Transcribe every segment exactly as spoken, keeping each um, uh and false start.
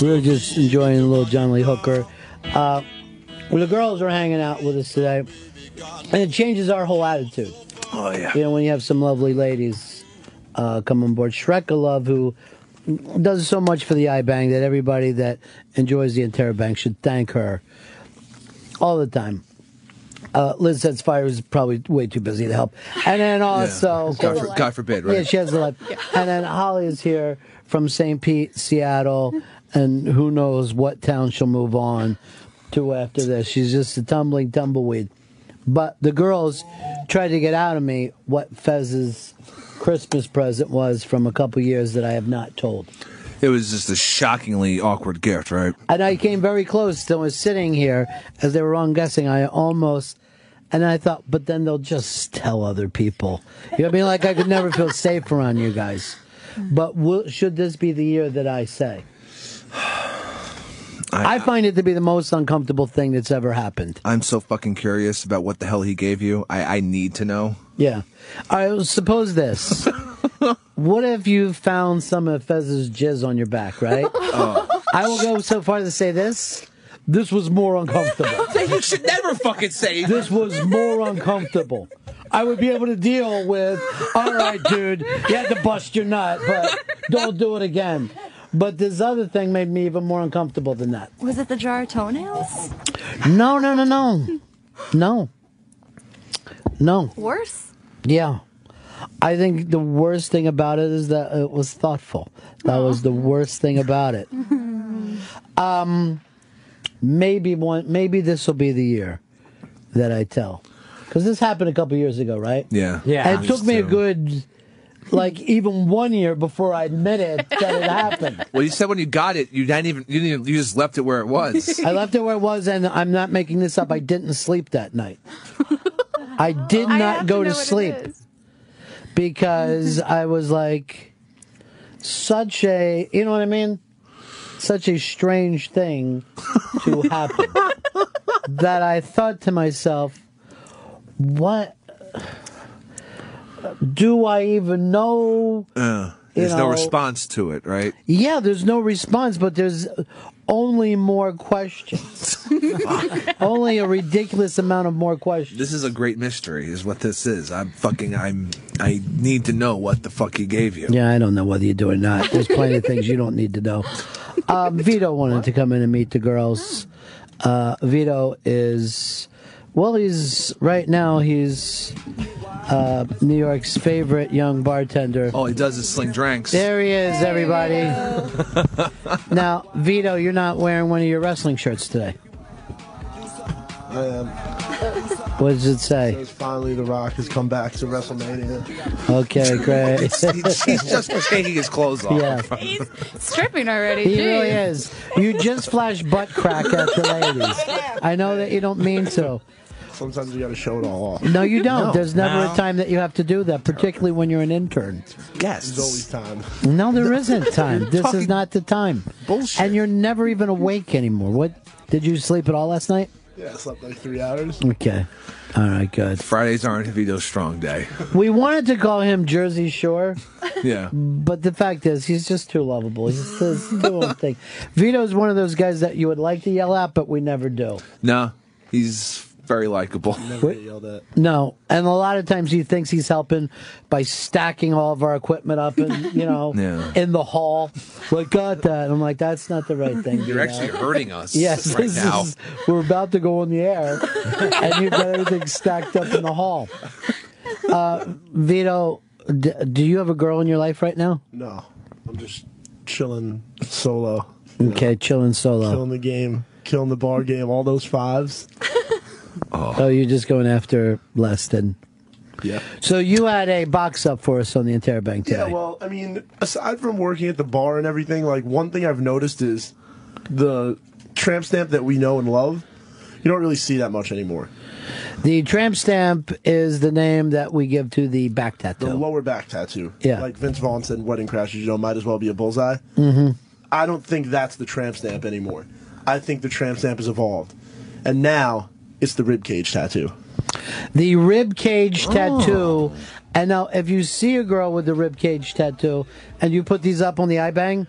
We were just enjoying a little John Lee Hooker. Uh, well, the girls are hanging out with us today, and it changes our whole attitude. Oh, yeah. You know, when you have some lovely ladies uh, come on board. Shrekka Love, who does so much for the iBang that everybody that enjoys the Interrobank should thank her all the time. Uh, Liz Sets Fire is probably way too busy to help. And then also... Yeah. God, for, God forbid, right? Yeah, she has a life. Yeah. And then Holly is here from Saint Pete, Seattle, and who knows what town she'll move on to after this. She's just a tumbling tumbleweed. But the girls tried to get out of me what Fez's Christmas present was from a couple years that I have not told. It was just a shockingly awkward gift, right? And I came very close to was sitting here as they were wrong guessing. I almost, and I thought, but then they'll just tell other people. You know what I mean? Like I could never feel safe around you guys. But will, should this be the year that I say? I, I find it to be the most uncomfortable thing that's ever happened. I'm so fucking curious about what the hell he gave you. I, I need to know. Yeah. All right, suppose this. What if you found some of Fez's jizz on your back, right? Oh. I will go so far to say this. This was more uncomfortable. You should never fucking say that. This was more uncomfortable. I would be able to deal with, all right, dude, you had to bust your nut, but don't do it again. But this other thing made me even more uncomfortable than that. Was it the jar of toenails? No, no, no, no. No. No. Worse? Yeah. I think the worst thing about it is that it was thoughtful. That was the worst thing about it. Um, maybe one. Maybe this will be the year that I tell. Because this happened a couple years ago, right? Yeah. Yeah. And it took me a good... Like even one year before I admitted that it happened. Well, you said when you got it, you didn't even you, didn't, you just left it where it was. I left it where it was, and I'm not making this up. I didn't sleep that night. I did I not go to, to sleep because I was like, such a you know what I mean, such a strange thing to happen that I thought to myself, what. Do I even know? Uh, there's you know, no response to it, right? Yeah, there's no response, but there's only more questions. Only a ridiculous amount of more questions. This is a great mystery, is what this is. I'm fucking, I'm, I need to know what the fuck he gave you. Yeah, I don't know whether you do or not. There's plenty of things you don't need to know. Um, Vito wanted to come in and meet the girls. Uh, Vito is... Well, he's, right now, he's uh, New York's favorite young bartender. All he does is sling drinks. There he is, everybody. Now, Vito, you're not wearing one of your wrestling shirts today. I am. What does it say? It says, finally, The Rock has come back to WrestleMania. Okay, great. He's just taking his clothes off. Yeah. He's stripping already. He geez. really is. You just flash butt crack at the ladies. I know that you don't mean to. Sometimes you got to show it all off. No, you don't. No, There's never no. a time that you have to do that, particularly when you're an intern. Yes. There's always time. No, there isn't time. This is not the time. Bullshit. And you're never even awake anymore. What? Did you sleep at all last night? Yeah, I slept like three hours. Okay. All right, good. Fridays aren't Vito's strong day. We wanted to call him Jersey Shore. Yeah. But the fact is, he's just too lovable. He's just too own thing. Vito's one of those guys that you would like to yell at, but we never do. No, he's... very likable. Never get yelled at. No, and a lot of times he thinks he's helping by stacking all of our equipment up, and you know, yeah. in the hall. Like, got that? And I'm like, that's not the right thing. You're actually know. hurting us. Yes, right this now. Is, we're about to go on the air, and you've got everything stacked up in the hall. Uh, Vito, d do you have a girl in your life right now? No, I'm just chilling solo. Okay, know. chilling solo. Killing the game, killing the bar game. All those fives. Oh. oh, you're just going after less than... Yeah. So you had a box up for us on the Interrobank today. Yeah, well, I mean, aside from working at the bar and everything, like, one thing I've noticed is the tramp stamp that we know and love, you don't really see that much anymore. The tramp stamp is the name that we give to the back tattoo. The lower back tattoo. Yeah. Like Vince Vaughn said in Wedding Crashers, you know, might as well be a bullseye. Mm-hmm. I don't think that's the tramp stamp anymore. I think the tramp stamp has evolved. And now... it's the ribcage tattoo. The ribcage tattoo. Oh. And now, if you see a girl with the ribcage tattoo and you put these up on the iBang,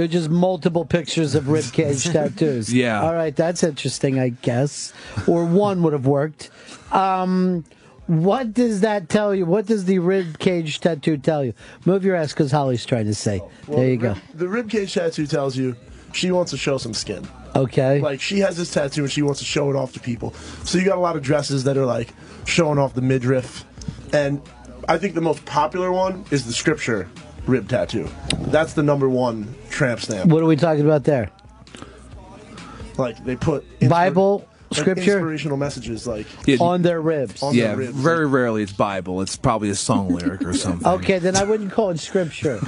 They're just multiple pictures of ribcage tattoos. Yeah. All right, that's interesting, I guess. Or one would have worked. Um, what does that tell you? What does the ribcage tattoo tell you? Move your ass, because Holly's trying to say. Well, there you the go. Rib, the ribcage tattoo tells you she wants to show some skin. Okay. Like, she has this tattoo and she wants to show it off to people. So you got a lot of dresses that are, like, showing off the midriff. And I think the most popular one is the scripture rib tattoo. That's the number one tramp stamp. What are we talking about there? Like, they put Bible, like, scripture, inspirational messages, like, yeah, on their ribs. On yeah, their ribs. Very rarely it's Bible. It's probably a song lyric or something. Okay, then I wouldn't call it scripture.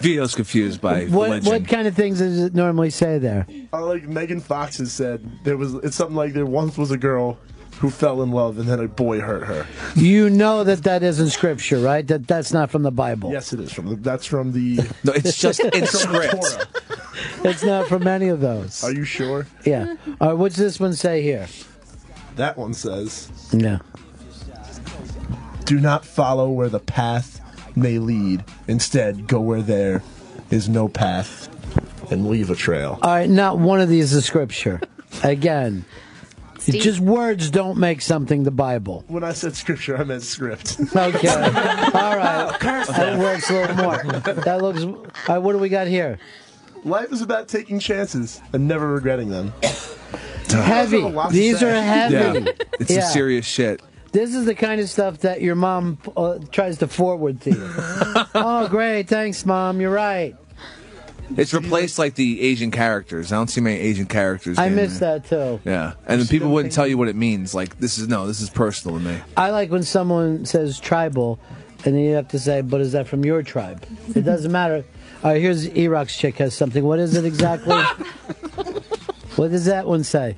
Vito's confused by what religion. What kind of things does it normally say there? Uh, like Megan Fox has said, there was it's something like there once was a girl who fell in love and then a boy hurt her. You know that that isn't scripture, right? That that's not from the Bible. Yes, it is from. The, that's from the. No, it's just it's script. It's not from any of those. Are you sure? Yeah. All right. What's this one say here? That one says. No. Do not follow where the path may lead. Instead, go where there is no path, and leave a trail. All right. Not one of these is scripture. Again. Steve? Just words don't make something the Bible. When I said scripture, I meant script. Okay. All right. That works a little more. That looks. All right, what do we got here? Life is about taking chances and never regretting them. Heavy. These are heavy. Yeah. It's yeah. some serious shit. This is the kind of stuff that your mom uh, tries to forward to you. Oh, great. Thanks, Mom. You're right. It's replaced like the Asian characters. I don't see many Asian characters. I miss that too. Yeah, and the people wouldn't tell you what it means. Like, this is no, this is personal to me. I like when someone says tribal, and then you have to say, "But is that from your tribe?" It doesn't matter. All right, here's E-Rock's chick has something. What is it exactly? What does that one say?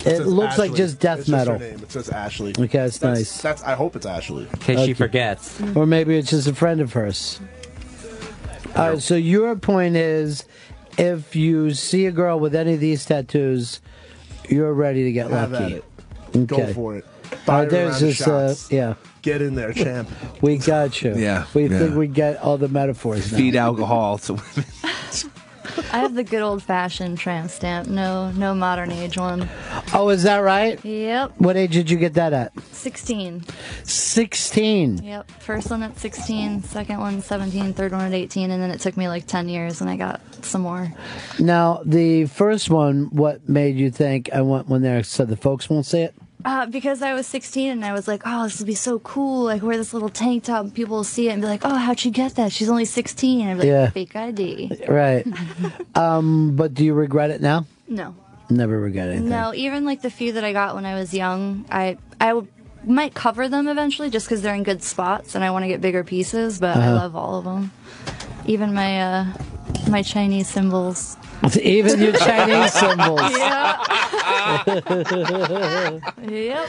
It, it looks Ashley. Like just death it's metal. Just her name. It says Ashley. Okay, that's, that's nice. That's, I hope it's Ashley. In case okay. she forgets, or maybe it's just a friend of hers. All right, so your point is, if you see a girl with any of these tattoos, you're ready to get Have lucky. At it. Okay. Go for it. All right, there's this, uh, yeah. Get in there, champ. We got you. Yeah, we yeah. think we get all the metaphors. Feed now. Alcohol to women. I have the good old-fashioned tramp stamp. No, no modern age one. Oh, is that right? Yep. What age did you get that at? Sixteen. Sixteen. Yep. First one at sixteen, second one seventeen, third one at eighteen, and then it took me like ten years, and I got some more. Now, the first one, what made you think I want one there so the folks won't see it? Uh, because I was sixteen and I was like, oh, this would be so cool. Like, wear this little tank top and people will see it and be like, oh, how'd she get that? She's only sixteen. And I'd be like, yeah. Fake I D. Right. um, but do you regret it now? No. Never regret anything. No, even like the few that I got when I was young, I, I would. Might cover them eventually just because they're in good spots and I want to get bigger pieces, but uh-huh. I love all of them. Even my uh, my Chinese symbols. Even your Chinese symbols. Yeah. Yep.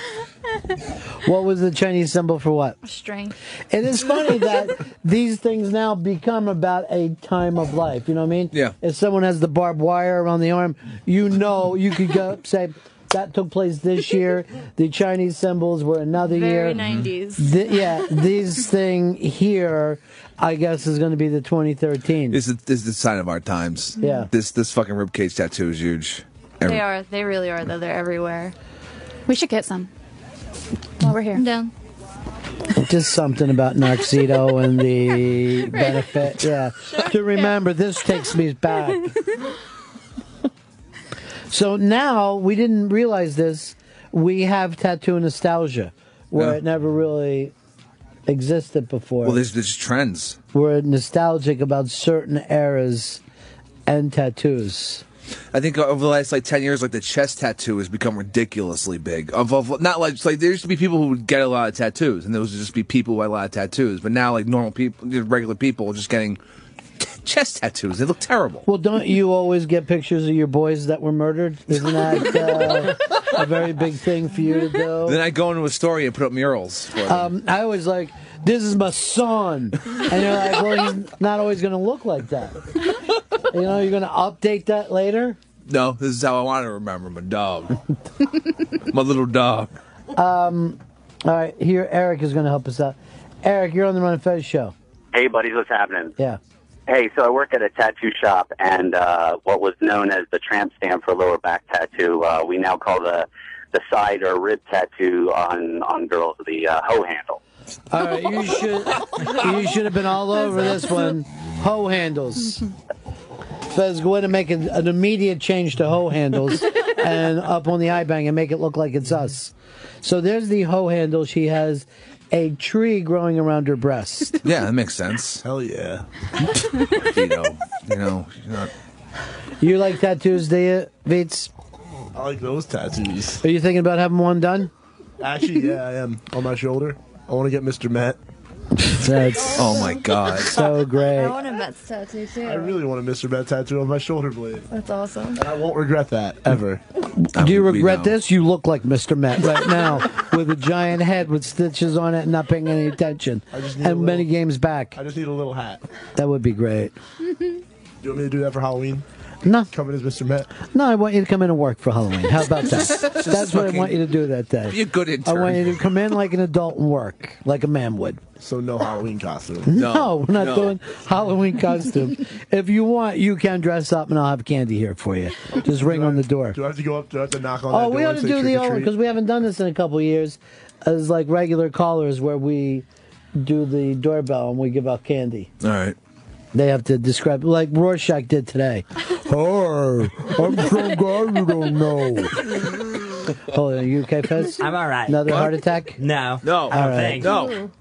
What was the Chinese symbol for what? Strength. It is funny that these things now become about a time of life. You know what I mean? Yeah. If someone has the barbed wire around the arm, you know you could go say... That took place this year. The Chinese symbols were another year. Very nineties. The, yeah, this thing here, I guess, is going to be the twenty thirteen. This is, this is the sign of our times. Yeah. This this fucking ribcage tattoo is huge. Every they are. They really are, though. They're everywhere. We should get some while we're here. I'm down. Just something about Narc-Zito and the right. benefit. Yeah. Sure. To remember, yeah. This takes me back. So now, we didn't realize this, we have tattoo nostalgia, where yeah. it never really existed before. Well, there's, there's trends. We're nostalgic about certain eras and tattoos. I think over the last like ten years, like the chest tattoo has become ridiculously big. Of, of not like, like there used to be people who would get a lot of tattoos, and there would just be people who had a lot of tattoos, but now like normal people, regular people are just getting... chest tattoos. They look terrible. Well, don't you always get pictures of your boys that were murdered? Isn't that uh, a very big thing for you to do? Then I go into a story and put up murals for them. Um, I always like, this is my son. And you're like, well, he's not always going to look like that. You know, you're going to update that later? No, this is how I want to remember my dog. My little dog. Um, all right, here, Eric is going to help us out. Eric, you're on the Ron and Fez show. Hey, buddies, what's happening? Yeah. Hey, so I work at a tattoo shop, and uh, what was known as the tramp stamp for lower back tattoo, uh, we now call the the side or rib tattoo on, on girls the uh, hoe handle. All right, you should you should have been all over this one. Hoe handles. Fez, go ahead and make an, an immediate change to hoe handles and up on the iBang and make it look like it's us. So there's the hoe handle. She has a tree growing around her breast. Yeah, that makes sense. Hell yeah. Vito, you know, you're not... You like tattoos, do you, Vitz? I like those tattoos. Are you thinking about having one done? Actually, yeah, I am. On my shoulder. I want to get Mister Met. That's oh my god, so great. I want a Mets tattoo too. I really want a Mister Met tattoo on my shoulder blade. That's awesome. And I won't regret that ever. I Do you regret this? You look like Mister Met right now with a giant head with stitches on it and not paying any attention. I just need and a little, many games back. I just need a little hat. That would be great. Do you want me to do that for Halloween? No. Come in as Mister Met? No, I want you to come in and work for Halloween. How about that? That's Just what I want you to do that day. Be a good intern. I want you to come in like an adult and work, like a man would. So no Halloween costume. No, no we're not no. doing Halloween costume. If you want, you can dress up, and I'll have candy here for you. Just ring I, on the door. Do I have to go up? Do I have to knock on oh, that door? Oh, we have to do the old one, because we haven't done this in a couple of years, as like regular callers where we do the doorbell and we give out candy. All right. They have to describe, like Rorschach did today. Hi, I'm so glad you don't know. Hold on, are you okay, Fez? I'm all right. Another what? Heart attack? No. No. I don't think. No.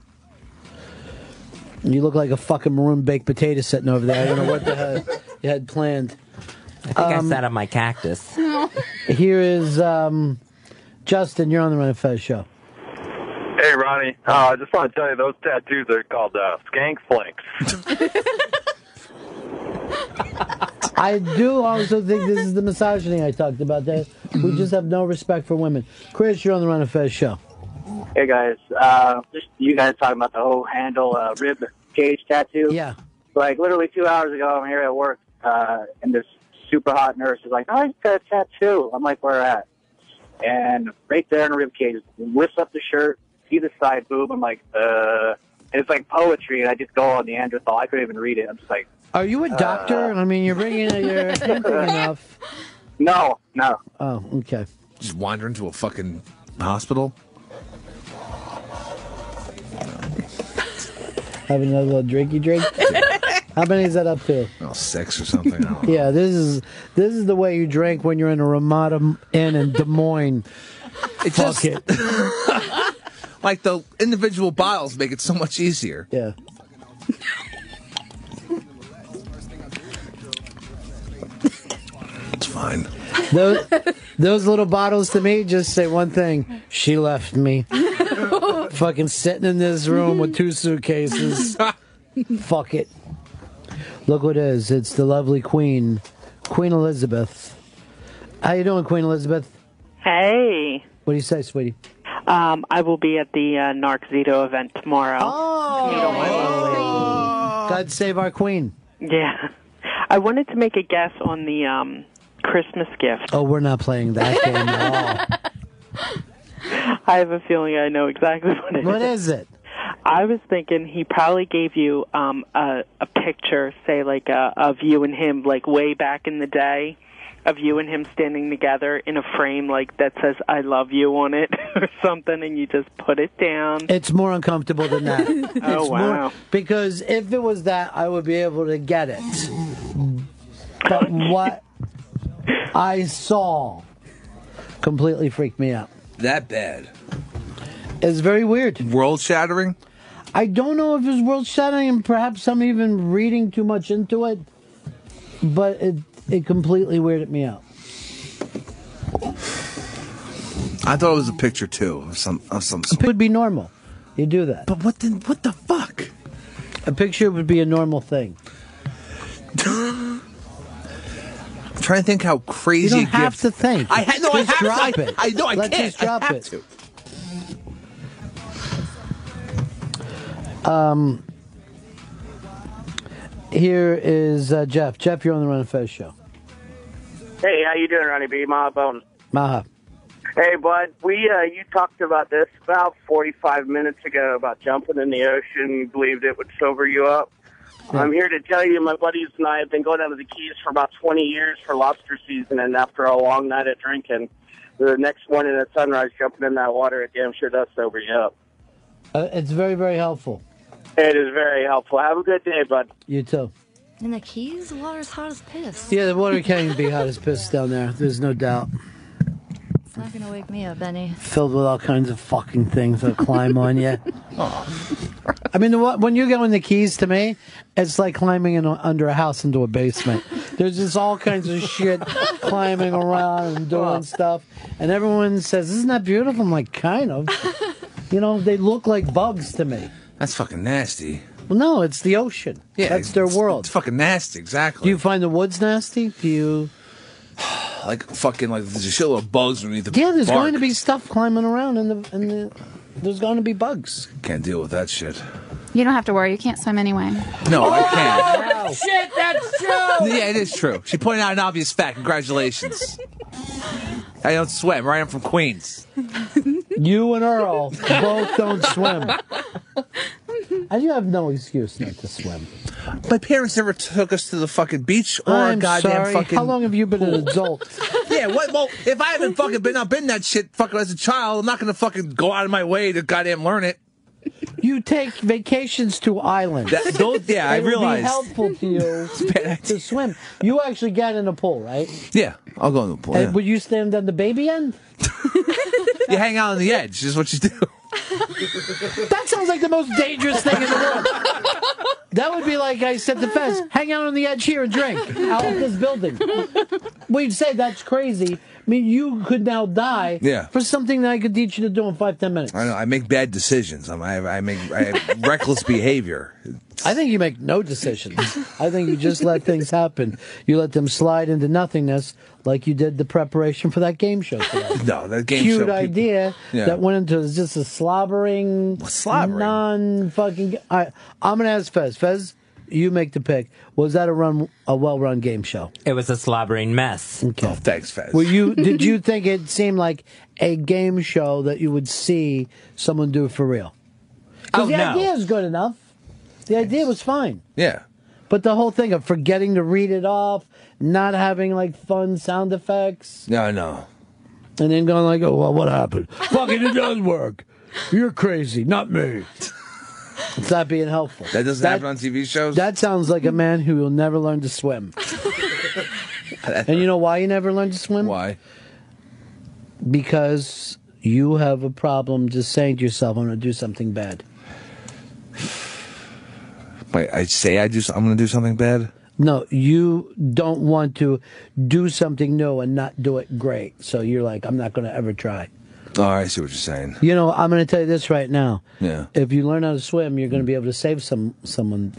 You look like a fucking maroon baked potato sitting over there. I don't know what the hell you had planned. I think um, I sat on my cactus. Here is um, Justin. You're on the Ron and Fez show. Hey, Ronnie. Uh, I just want to tell you, those tattoos are called uh, skank flanks. I do also think this is the misogyny I talked about. That we just have no respect for women. Chris, you're on the Ron and Fez show. Hey guys, uh, just you guys talking about the whole handle uh, rib cage tattoo. Yeah. Like literally two hours ago, I'm here at work, uh, and this super hot nurse is like, "Oh, you got a tattoo." I'm like, "Where at?" And right there in the rib cage, whips up the shirt, see the side boob. I'm like, "Uh," and it's like poetry, and I just go on Neanderthal. I couldn't even read it. I'm just like. Are you a doctor? Uh, I mean, you're bringing your enough. No, no. Oh, okay. Just wandering to a fucking hospital. Have another little drinky drink. How many is that up to? Oh, six or something. I don't yeah, this is this is the way you drink when you're in a Ramada Inn in Des Moines. It Fuck just, it. Like the individual bottles make it so much easier. Yeah. It's fine. Those, those little bottles to me just say one thing. She left me. Fucking sitting in this room with two suitcases. Fuck it. Look what it is. It's the lovely Queen. Queen Elizabeth. How you doing, Queen Elizabeth? Hey. What do you say, sweetie? Um, I will be at the uh, Narc-Zito event tomorrow. Oh. oh. God save our Queen. Yeah. I wanted to make a guess on the um, Christmas gift. Oh, we're not playing that game at all. I have a feeling I know exactly what it is. What is it? I was thinking he probably gave you um, a, a picture, say, like a, of you and him, like way back in the day, of you and him standing together in a frame like that says, I love you on it or something, and you just put it down. It's more uncomfortable than that. oh, it's wow. More, because if it was that, I would be able to get it. But what I saw completely freaked me out. That bad. It's very weird. World shattering? I don't know if it's world shattering, and perhaps I'm even reading too much into it, but it, it completely weirded me out. I thought it was a picture, too, of some, of some sort. It would be normal. You do that. But what the, what the fuck? A picture would be a normal thing. I'm trying to think how crazy you don't have gift. To think. I ha no, I have drop to. It. I, I know I Let's can't. Just drop I have it. To. Um, here is uh, Jeff. Jeff, you're on the Ron and Fez show. Hey, how you doing, Ronnie B? Maha Bone. Maha. Hey, bud. We uh, you talked about this about forty-five minutes ago about jumping in the ocean. You believed it would sober you up. I'm here to tell you my buddies and I have been going down to the Keys for about twenty years for lobster season, and after a long night of drinking, the next morning at sunrise, jumping in that water, it damn sure does sober you up. Uh, it's very, very helpful. It is very helpful. Have a good day, bud. You too. In the Keys, the water's hot as piss. Yeah, the water can be hot as piss down there. There's no doubt. It's not going to wake me up, Benny. Filled with all kinds of fucking things that climb on you. Oh. I mean, when you go in the Keys, to me, it's like climbing in a, under a house into a basement. There's just all kinds of shit climbing around and doing stuff. And everyone says, isn't that beautiful? I'm like, kind of. You know, they look like bugs to me. That's fucking nasty. Well, no, it's the ocean. Yeah, that's their world. It's fucking nasty, exactly. Do you find the woods nasty? Do you... like fucking, like, there's a shitload of bugs underneath the Yeah, there's bark. Going to be stuff climbing around in the... In the there's going to be bugs. Can't deal with that shit. You don't have to worry. You can't swim anyway. No, oh, I can't. Wow. Shit, that's true. Yeah, it is true. She pointed out an obvious fact. Congratulations. I don't swim, right? I'm from Queens. You and Earl both don't swim. I do have no excuse not to swim. My parents never took us to the fucking beach or I'm goddamn sorry. fucking... How long have you been an adult? Yeah, what, well, if I haven't fucking been up in that shit fucking as a child, I'm not going to fucking go out of my way to goddamn learn it. You take vacations to islands. That, those, yeah, I realize. It would be helpful to you to swim. You actually get in a pool, right? Yeah, I'll go in the pool. And yeah. Would you stand on the baby end? You hang out on the edge is what you do. That sounds like the most dangerous thing in the world. That would be like I said to Fez, hang out on the edge here and drink out of this building. We'd say that's crazy. I mean, you could now die yeah. for something that I could teach you to do in five, ten minutes. I know. I make bad decisions. I'm, I, I make I have reckless behavior. It's... I think you make no decisions. I think you just let things happen. You let them slide into nothingness like you did the preparation for that game show today. No, that game Cute show. Cute idea yeah. that went into just a slobbering, well, slobbering. non-fucking... I, I'm going to ask Fez. Fez, you make the pick. Was that a run, a well-run game show? It was a slobbering mess. Okay. Oh, thanks, Fez. Were you? Did you think it seemed like a game show that you would see someone do for real? Because oh, the no. idea is good enough. The thanks. idea was fine. Yeah. But the whole thing of forgetting to read it off, not having like fun sound effects. No, no. And then going like, oh, well, what happened? Fucking, it does work. You're crazy, not me. It's not being helpful. That doesn't that, happen on T V shows? That sounds like a man who will never learn to swim. And you know why you never learn to swim? Why? Because you have a problem just saying to yourself, I'm going to do something bad. Wait, I say I do, I'm going to do something bad? No, you don't want to do something new and not do it great. So you're like, I'm not going to ever try. Oh, I see what you're saying. You know, I'm going to tell you this right now. Yeah. If you learn how to swim, you're going to be able to save some someone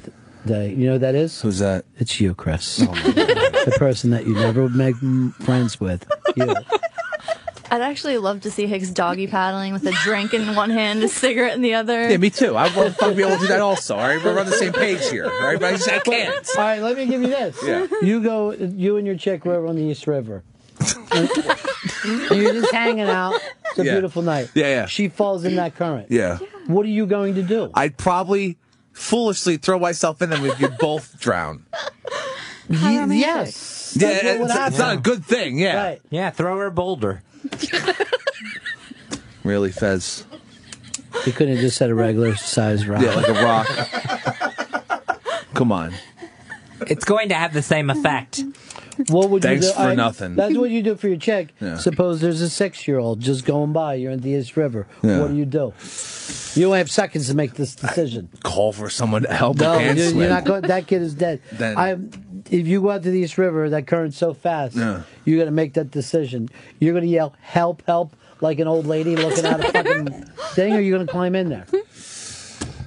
today. You know who that is? Who's that? It's you, Chris. Oh, my God. The person that you never would make friends with. You. I'd actually love to see Hicks doggy paddling with a drink in one hand, a cigarette in the other. Yeah, me too. I want to be able to do that also. All right, we're on the same page here. All right, but I, just, I can't. All right, let me give you this. Yeah. You go. You and your chick were on the East River. You're just hanging out. It's a yeah. beautiful night. Yeah, yeah. She falls in that current. Yeah. What are you going to do? I'd probably foolishly throw myself in and we could both drown. How y yes. Yeah, it's, it's not a good thing, yeah. Right. Yeah, throw her a boulder. Really, Fez? You couldn't have just said a regular size rock. Yeah, like a rock. Come on. It's going to have the same effect. What would Thanks you do? for I, nothing. That's what you do for your chick. Yeah. Suppose there's a six-year-old just going by. You're in the East River. Yeah. What do you do? You only have seconds to make this decision. I call for someone to help. No, you're, you're not going. That kid is dead. Then, I, if you go out to the East River, that current's so fast. Yeah. You're going to make that decision. You're going to yell, "Help! Help!" like an old lady looking at a fucking thing. Or are you going to climb in there?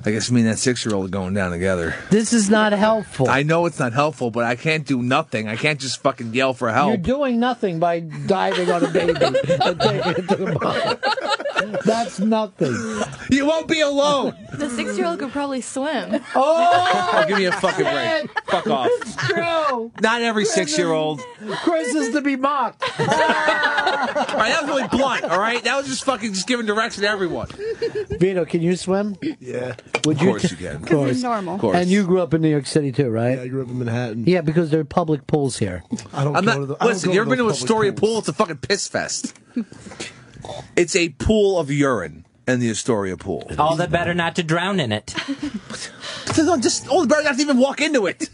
I guess me and that six-year-old are going down together. This is not helpful. I know it's not helpful, but I can't do nothing. I can't just fucking yell for help. You're doing nothing by diving on a baby and taking it to the bottom. That's nothing. You won't be alone. The six-year-old could probably swim. Oh, oh, give me a fucking break. Fuck off. It's true. Not every six-year-old. Chris is to be mocked. All right, that was really blunt, all right? That was just fucking just giving direction to everyone. Vito, can you swim? Yeah. Would of course you, you can. Of course. It's normal. Of course. And you grew up in New York City too, right? Yeah, I grew up in Manhattan. Yeah, because there are public pools here. I don't I'm go not, to the, I Listen, don't go you ever been to Astoria Pool? It's a fucking piss fest. It's a pool of urine in the Astoria Pool. All the better not to drown in it. Just all the better not to even walk into it.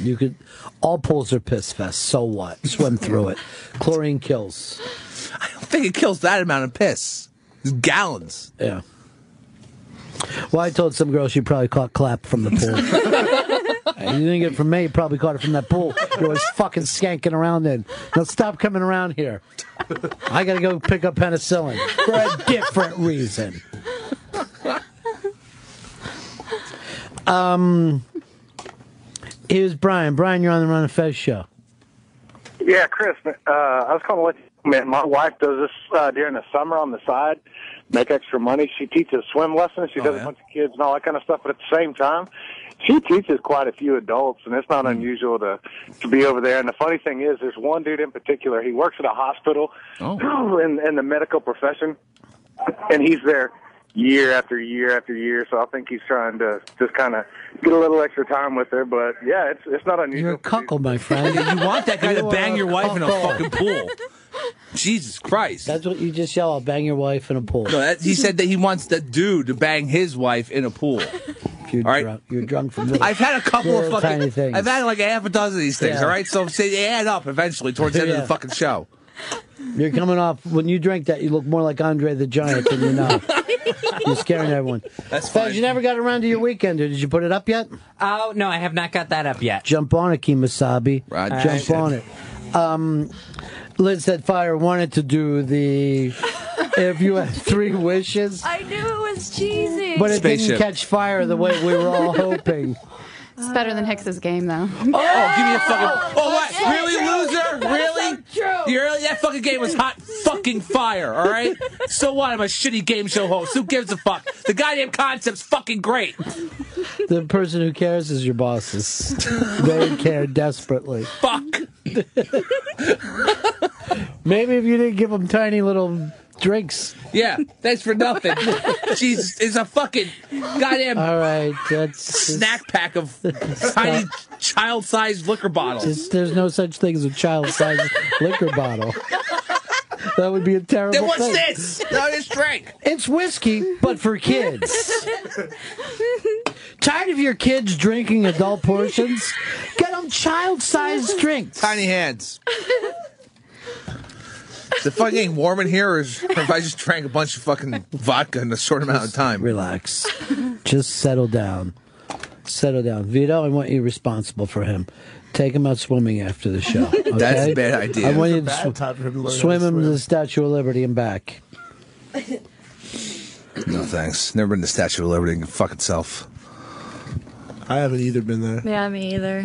You could. All pools are piss fest. So what? Swim through it. Chlorine kills. I don't think it kills that amount of piss. It's gallons. Yeah. Well, I told some girl she probably caught clap from the pool. You didn't get it from me. You probably caught it from that pool you was fucking skanking around in. Now stop coming around here. I gotta go pick up penicillin for a different reason. Um, here's Brian. Brian, you're on the Ron and Fez show. Yeah, Chris. Uh, I was calling to let you know, my wife does this uh, during the summer on the side. Make extra money. She teaches swim lessons. She oh, does yeah. a bunch of kids and all that kind of stuff. But at the same time, she teaches quite a few adults, and it's not unusual to to be over there. And the funny thing is, there's one dude in particular. He works at a hospital oh. in, in the medical profession, and he's there year after year after year. So I think he's trying to just kind of get a little extra time with her. But, yeah, it's it's not unusual. You're a cuckle, my friend. You want that guy you to bang your wife in a fucking pool. Jesus Christ. That's what you just yell, I'll bang your wife in a pool. No, that, he said that he wants that dude to bang his wife in a pool. You're, all right? drunk, you're drunk from this. I've had a couple Little of fucking things. I've had like a half a dozen of these things, yeah. all right? So say they add up eventually towards the end yeah. of the fucking show. You're coming off. When you drink that, you look more like Andre the Giant than you know. You're scaring everyone. That's fine. You never got around to your weekend, or did you put it up yet? Oh, no, I have not got that up yet. Jump on it, Kemosabe. Right. Jump right. on it. Um, Liz Sets Fire wanted to do the if you had three wishes. I knew it was cheesy, but it Spaceship. didn't catch fire the way we were all hoping. It's better than Hex's game, though. Oh, oh give me a fucking! Oh, what? Really, loser? Really? True. You really? That fucking game was hot fucking fire. All right. So what? I'm a shitty game show host. Who gives a fuck? The goddamn concept's fucking great. The person who cares is your bosses. They care desperately. Fuck. Maybe if you didn't give them tiny little drinks. Yeah, thanks for nothing. Jesus, it's a fucking goddamn All right, that's, snack that's, pack of tiny child-sized liquor bottles. Just, there's no such thing as a child-sized liquor bottle. That would be a terrible thing. Then what's thing. this? No, this drink. It's whiskey, but for kids. Tired of your kids drinking adult portions? Get them child-sized drinks. Tiny hands. Is it fucking warm in here, or, is, or if I just drank a bunch of fucking vodka in a short amount just of time? Relax. Just settle down. Settle down. Vito, I want you responsible for him. Take him out swimming after the show. Okay? That's a bad idea. I want you to sw to swim him to the Statue of Liberty and back. No, thanks. Never been to the Statue of Liberty and fuck itself. I haven't either been there. Yeah, me either.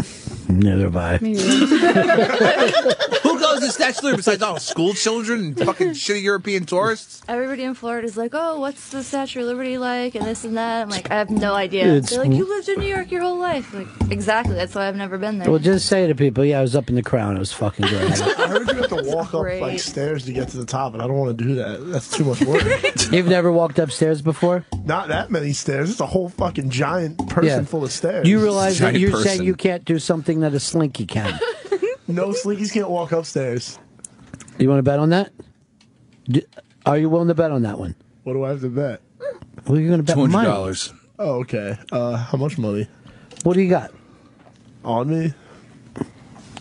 Neither have I. Me either. Who goes to Statue of Liberty besides all school children and fucking shitty European tourists? Everybody in Florida is like, oh, what's the Statue of Liberty like and this and that. I'm like, I have no idea. It's They're like, you lived in New York your whole life. I'm like, exactly. That's why I've never been there. Well, just say to people, yeah, I was up in the Crown. It was fucking great. I heard you have to walk great. up like stairs to get to the top, and I don't want to do that. That's too much work. You've never walked upstairs before? Not that many stairs. It's a whole fucking giant person yeah. full of stairs. You realize that you're person. saying you can't do something that a slinky can. No, slinkies can't walk upstairs. You want to bet on that? Do, are you willing to bet on that one? What do I have to bet? Well, you're going to bet two hundred dollars. Money. two hundred dollars. Oh, okay. Uh, how much money? What do you got? On me?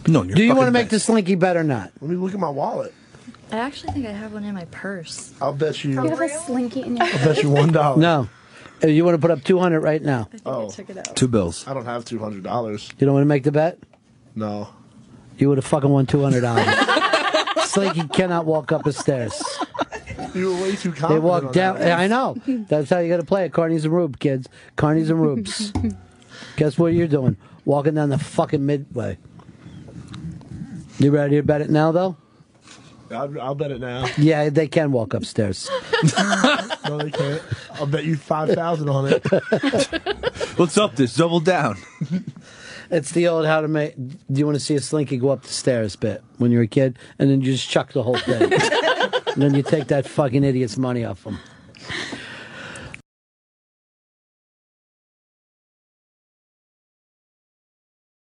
No, you're Do you want to make bet. the slinky bet or not? Let me look at my wallet. I actually think I have one in my purse. I'll bet you. You have a slinky in your purse. I'll bet you one dollar. No. You want to put up two hundred dollars right now? I think oh. I took it out. Two bills. I don't have two hundred dollars. You don't want to make the bet? No. You would have fucking won two hundred dollars. Slinky cannot walk up the stairs. You were way too confident. They walk down. That. I know. That's how you got to play it. Carnies and Rubes, kids. Carnies and Rubes. Guess what you're doing? Walking down the fucking midway. You ready to bet it now, though? I'll, I'll bet it now. Yeah, they can walk upstairs. No, they can't. I'll bet you five thousand on it. Let's up this. Double down. It's the old how to make... Do you want to see a slinky go up the stairs bit when you're a kid? And then you just chuck the whole thing. And then you take that fucking idiot's money off him.